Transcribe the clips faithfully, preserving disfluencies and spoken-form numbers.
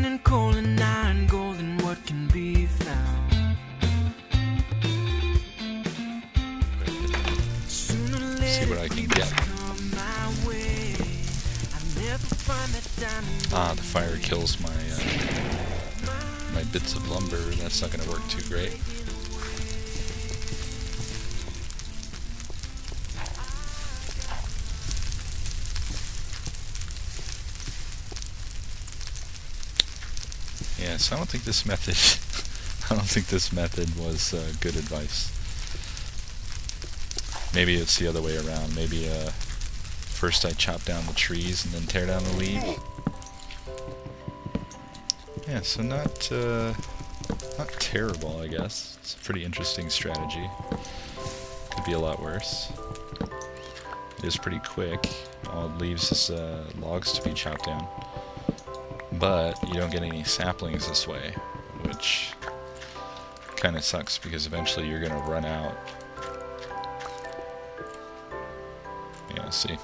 Mining coal and iron, gold and what can be found. Sooner or later, see what I can get. Ah, the fire kills my uh, my bits of lumber. That's not going to work too great. Yes, I don't think this method. I don't think this method was uh, good advice. Maybe it's the other way around. Maybe uh, first I chop down the trees and then tear down the leaves. Yeah, so not uh, not terrible, I guess. It's a pretty interesting strategy. Could be a lot worse. It is pretty quick. All it leaves is uh, logs to be chopped down. But you don't get any saplings this way, which kind of sucks because eventually you're going to run out. Yeah, see,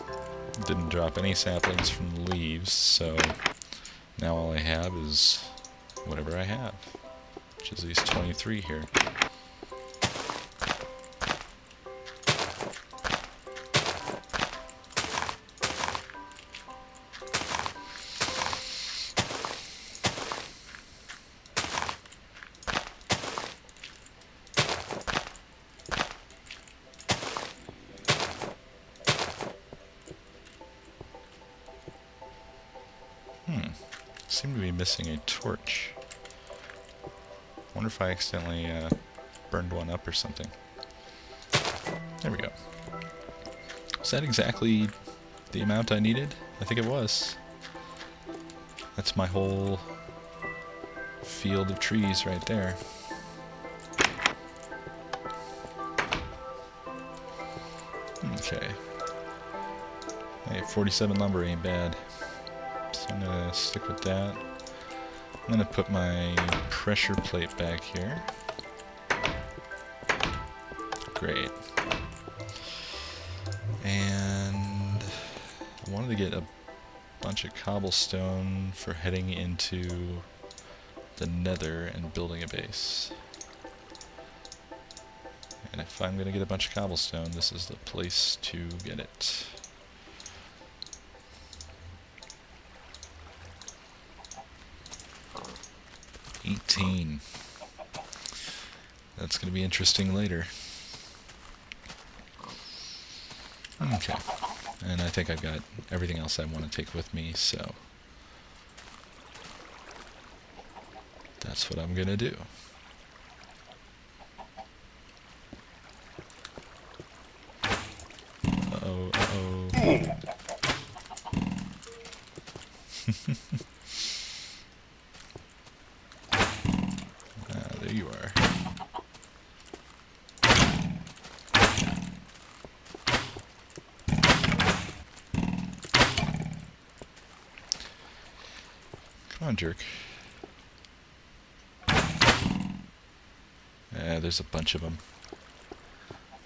didn't drop any saplings from the leaves, so now all I have is whatever I have, which is these twenty-three here. Seem to be missing a torch. Wonder if I accidentally uh, burned one up or something. There we go. Was that exactly the amount I needed? I think it was. That's my whole field of trees right there. Okay. Hey, forty-seven lumber ain't bad. So I'm going to stick with that. I'm going to put my pressure plate back here. Great. And I wanted to get a bunch of cobblestone for heading into the nether and building a base. And if I'm going to get a bunch of cobblestone, this is the place to get it. eighteen. That's going to be interesting later. Okay. And I think I've got everything else I want to take with me, so that's what I'm going to do. Uh-oh, uh-oh. You are. Come on, jerk. Ah, there's a bunch of them.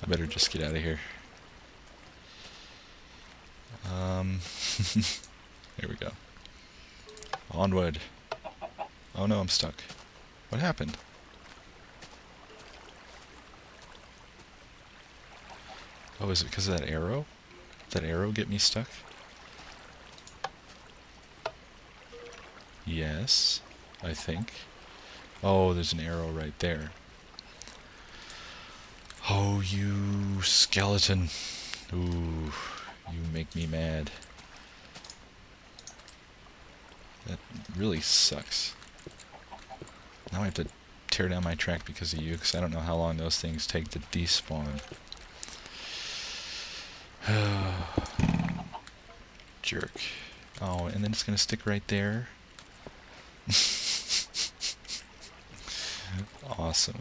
I better just get out of here. Um, here we go. Onward. Oh no, I'm stuck. What happened? Oh, is it because of that arrow? Did that arrow get me stuck? Yes, I think. Oh, there's an arrow right there. Oh, you skeleton. Ooh, you make me mad. That really sucks. Now I have to tear down my track because of you, because I don't know how long those things take to despawn. Jerk. Oh, and then it's going to stick right there. Awesome.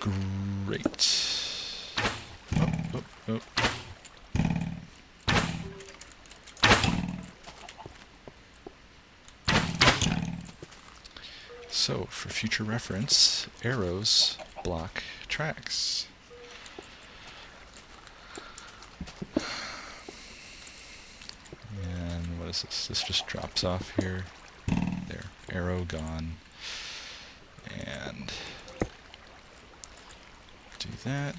Great. Oh, oh, oh. So, for future reference, arrows block tracks. is this? This just drops off here. There. Arrow gone. And do that.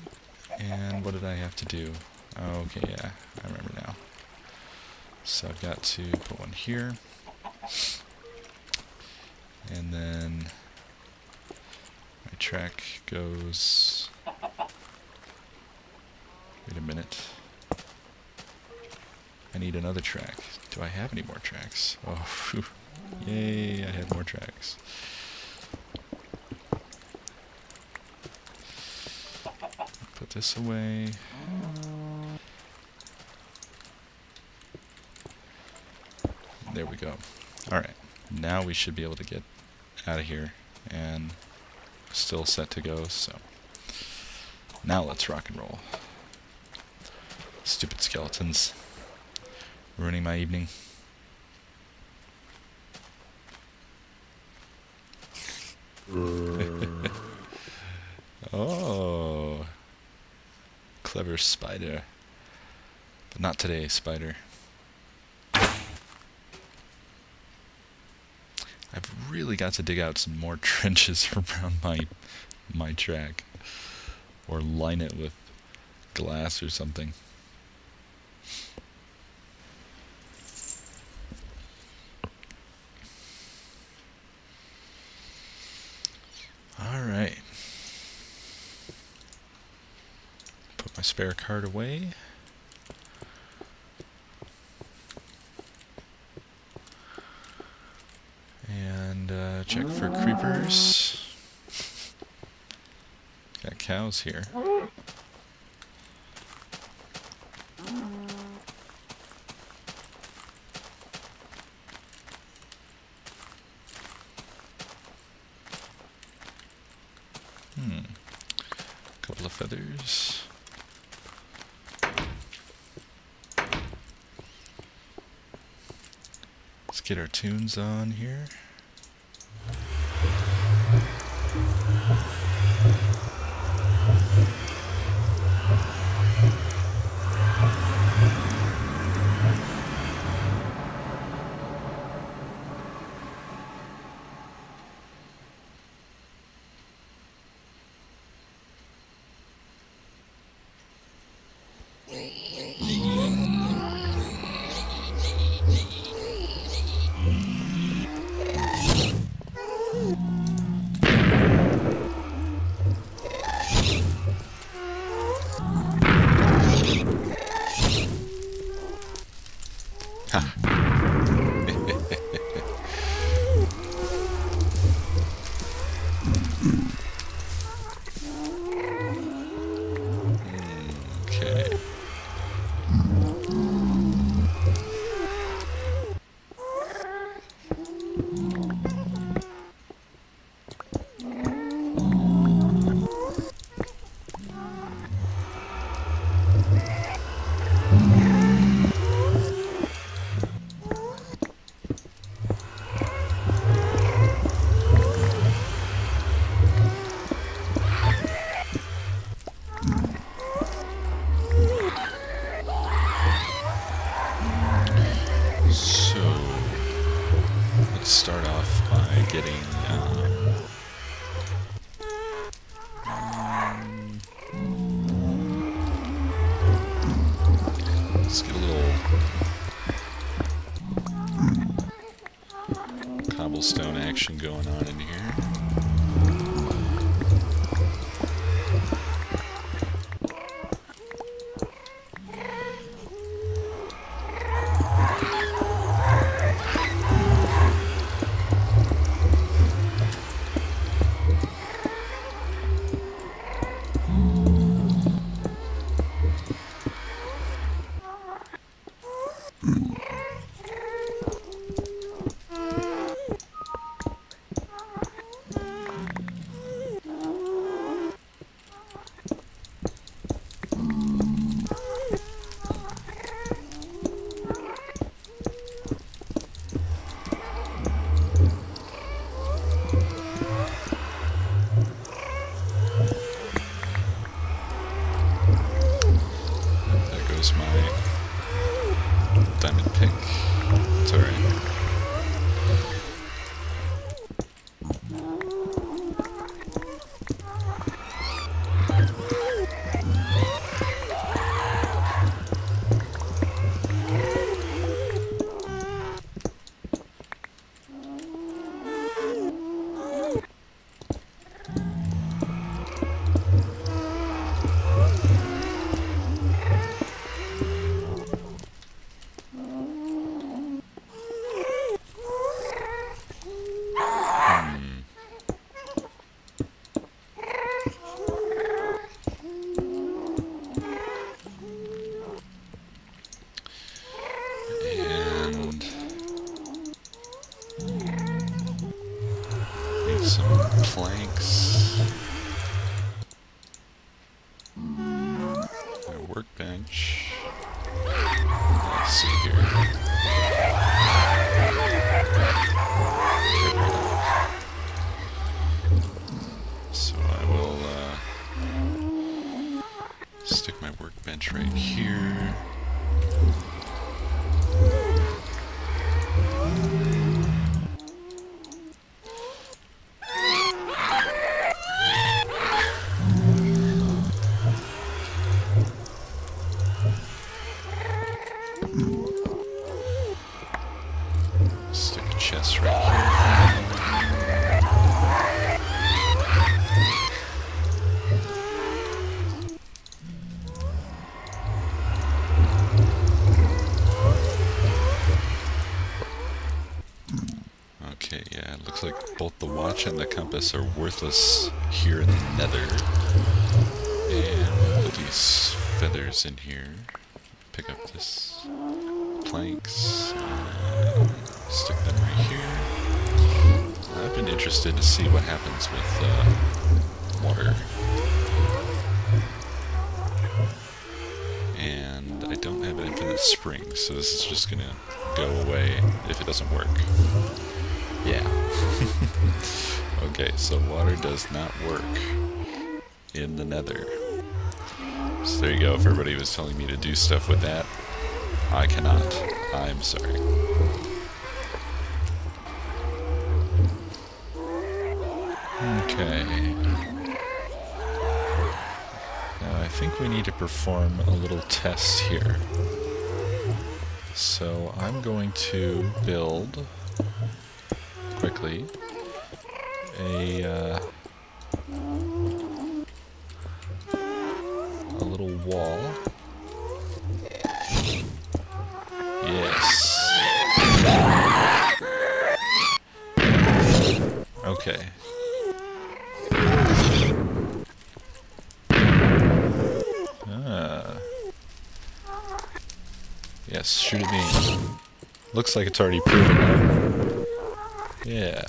And what did I have to do? Okay, yeah, I remember now. So I've got to put one here. And then my track goes... Wait a minute. I need another track. Do I have any more tracks? Oh, phew. Yay, I had more tracks. Put this away. There we go. Alright, now we should be able to get out of here and still set to go, so now let's rock and roll. Stupid skeletons. Ruining my evening. Oh. Clever spider. But not today, spider. I've really got to dig out some more trenches around my my track. Or line it with glass or something. Alright. Put my spare card away. And uh, check for creepers. Got cows here. Feathers. Let's get our tunes on here. Stone action going on in here. My workbench. Let's see here. So I will uh, stick my workbench right here. And the compass are worthless here in the nether. And put these feathers in here. Pick up this planks. And stick them right here. I've been interested to see what happens with uh, water. And I don't have an infinite spring, so this is just gonna go away if it doesn't work. Yeah. Okay, so water does not work in the nether. So there you go, if everybody was telling me to do stuff with that, I cannot. I'm sorry. Okay. Now I think we need to perform a little test here. So I'm going to build quickly a uh, a little wall. Yes. Okay. Ah. Yes, shoot at me. Looks like it's already proven out. Yeah.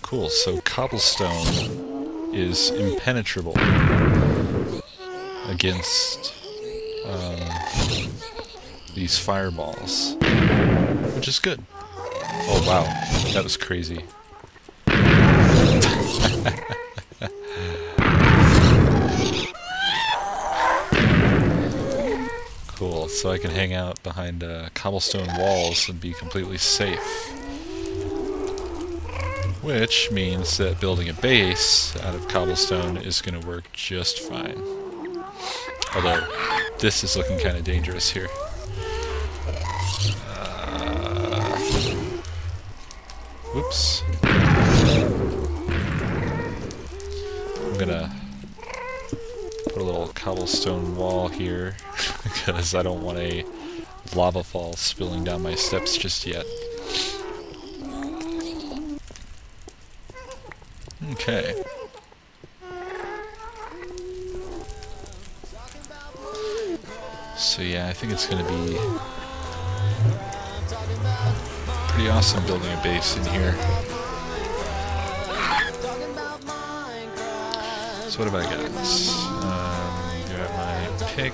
Cool, so cobblestone is impenetrable against uh, these fireballs, which is good. Oh wow, that was crazy. Cool, so I can hang out behind uh, cobblestone walls and be completely safe. Which means that building a base out of cobblestone is going to work just fine. Although, this is looking kind of dangerous here. Uh, whoops. I'm going to put a little cobblestone wall here because I don't want a lava fall spilling down my steps just yet. Okay. So yeah, I think it's going to be pretty awesome building a base in here. So what have I got? Um, got my pick.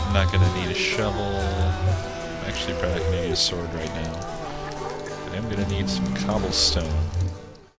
I'm not going to need a shovel. I'm actually probably going to need a sword right now. I am going to need some cobblestone.